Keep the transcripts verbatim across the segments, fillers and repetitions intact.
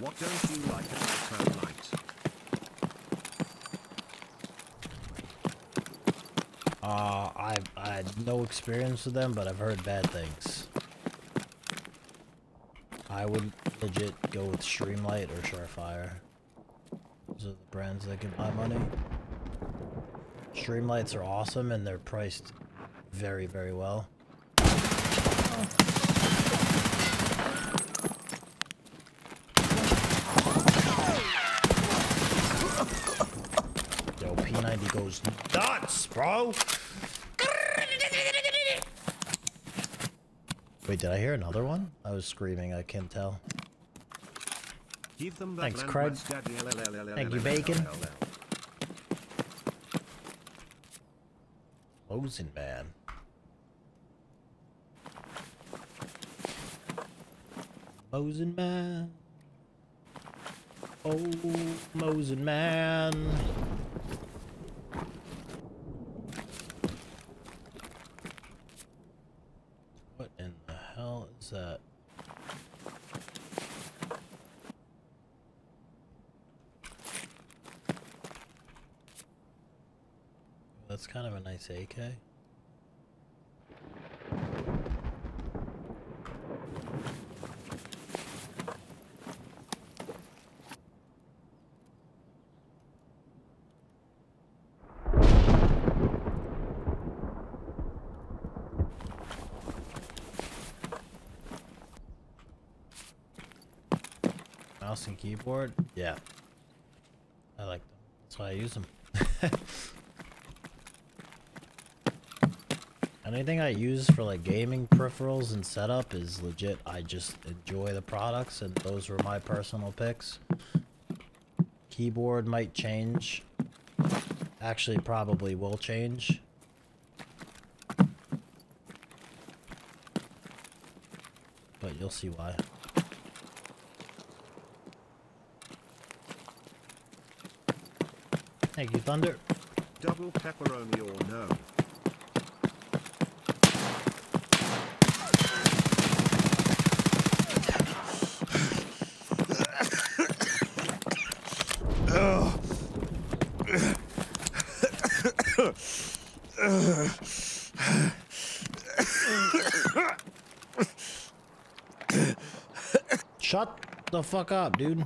What don't you like about turn light? Uh, I I had no experience with them, but I've heard bad things. I would legit go with Streamlight or Sharfire. Those are the brands that can buy money. Streamlights are awesome and they're priced very, very well. Oh. Yo, P ninety goes nuts, bro! Wait, did I hear another one? I was screaming, I can't tell. Give them that. Thanks, Craig. Thank you, Bacon. Mosin, man. Mosin man. Oh, Mosin man. What in the hell is that? That's kind of a nice A K. Mouse and keyboard? Yeah. I like them. That's why I use them. Anything I use for like gaming peripherals and setup is legit. I just enjoy the products and those were my personal picks. Keyboard might change. Actually probably will change. But you'll see why. Thank you, Thunder. Double pepperoni or no? Shut the fuck up, dude.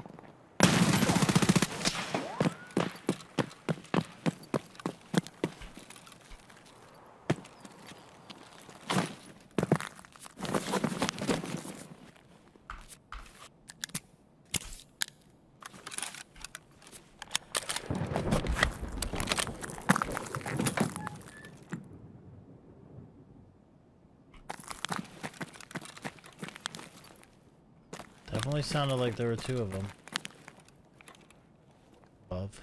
Definitely sounded like there were two of them. Above.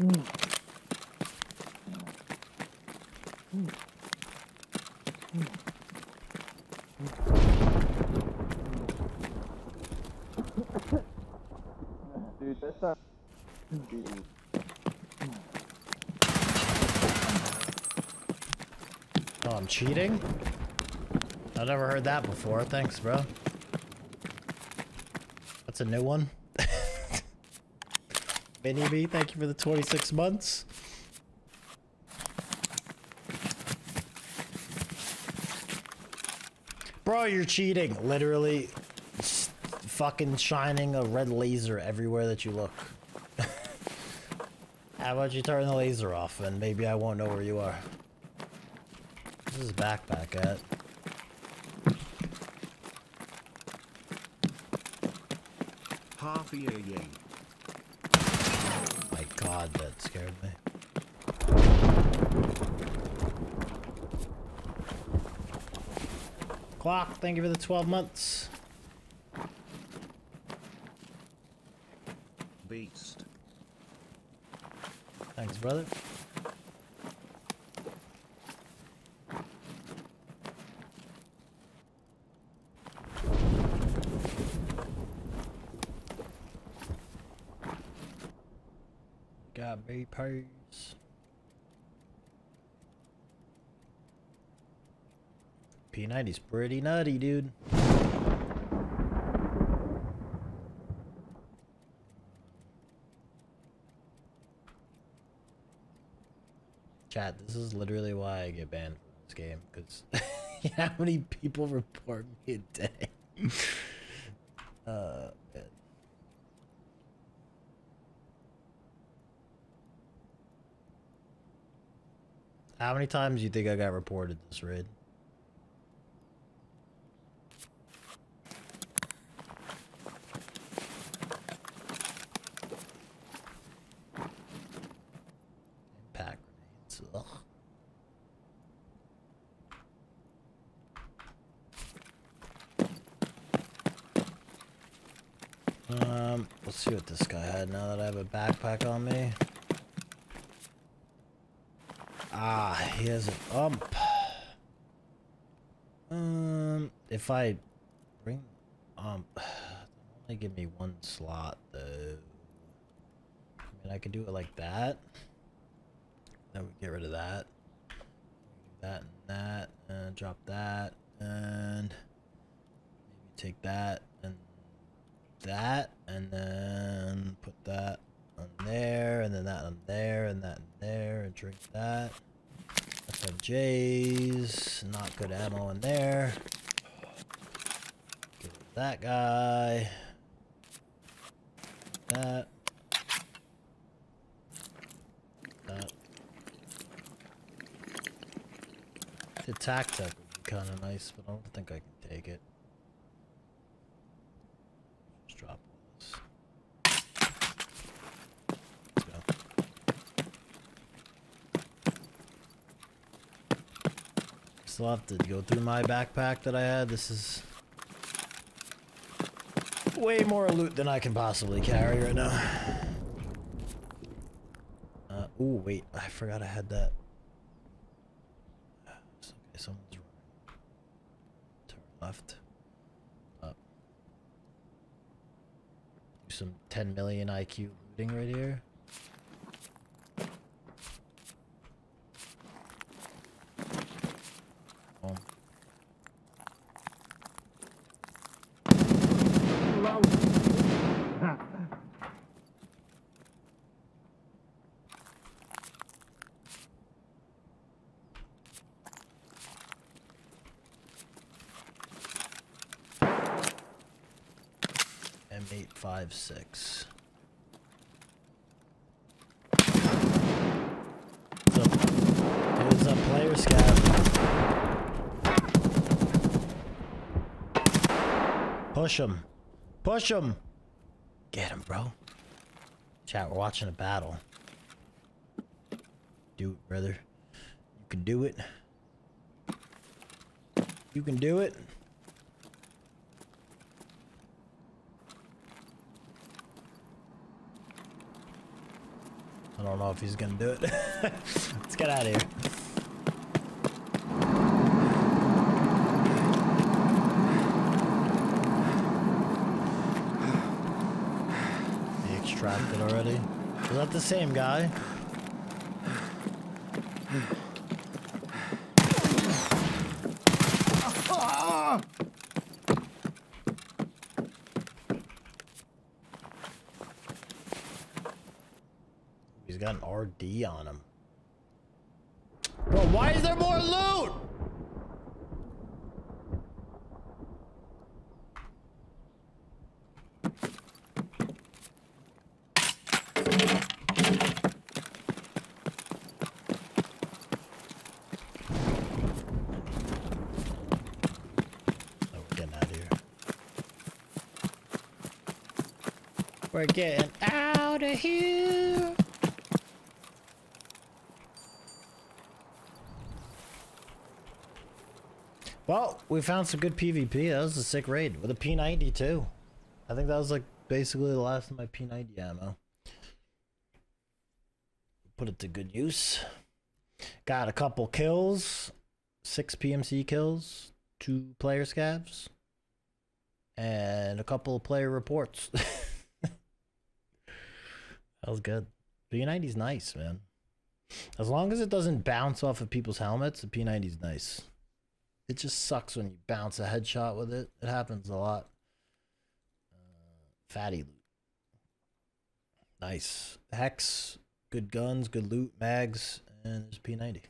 Mm. Mm. Mm. Mm. Mm. Dude, that's not... Mm. Oh, I'm cheating? I never heard that before. Thanks, bro. That's a new one. Binny B, thank you for the twenty-six months. Bro, you're cheating. Literally fucking shining a red laser everywhere that you look. How about you turn the laser off and maybe I won't know where you are. Where's his backpack at? Half a year, yeah. My God, that scared me. Clock, thank you for the twelve months. Beast. Thanks, brother. Got me pose. P ninety's pretty nutty, dude. Chat, this is literally why I get banned from this game, because how many people report me a day? uh... How many times do you think I got reported this raid? Impact grenades. Ugh. Um, let's see what this guy had now that I have a backpack on me. Ah, he has an ump. Um, if I bring ump, they only give me one slot though. I mean, I could do it like that. Then we get rid of that. That and that, and drop that, and maybe take that and that, and then put that on there, and then that on there, and that on there, and drink that. F M J's, not good ammo in there. Get that guy. That. That. The tac-tac would be kind of nice, but I don't think I can take it. Just drop all this. Let's go. Still have to go through my backpack that I had. This is way more loot than I can possibly carry right now. Uh, oh wait, I forgot I had that. It's okay, someone's running. Turn left. Up. Do some ten million I Q looting right here. Six. So, it was a player scout. Push him. Push him. Get him, bro. Chat, we're watching a battle. Do it, brother. You can do it. You can do it. I don't know if he's gonna do it. Let's get out of here. He extracted already. Is that the same guy? Got an R D on him. Bro, why is there more loot? Oh, we're getting out of here. We're getting out of here. Well, we found some good PvP. That was a sick raid with a P ninety too. I think that was like basically the last of my P ninety ammo. Put it to good use. Got a couple kills. Six P M C kills. Two player scabs. And a couple of player reports. That was good. P ninety's nice, man. As long as it doesn't bounce off of people's helmets, the P ninety's nice. It just sucks when you bounce a headshot with it. It happens a lot. Uh, fatty loot. Nice. Hex. Good guns. Good loot. Mags. And there's P ninety.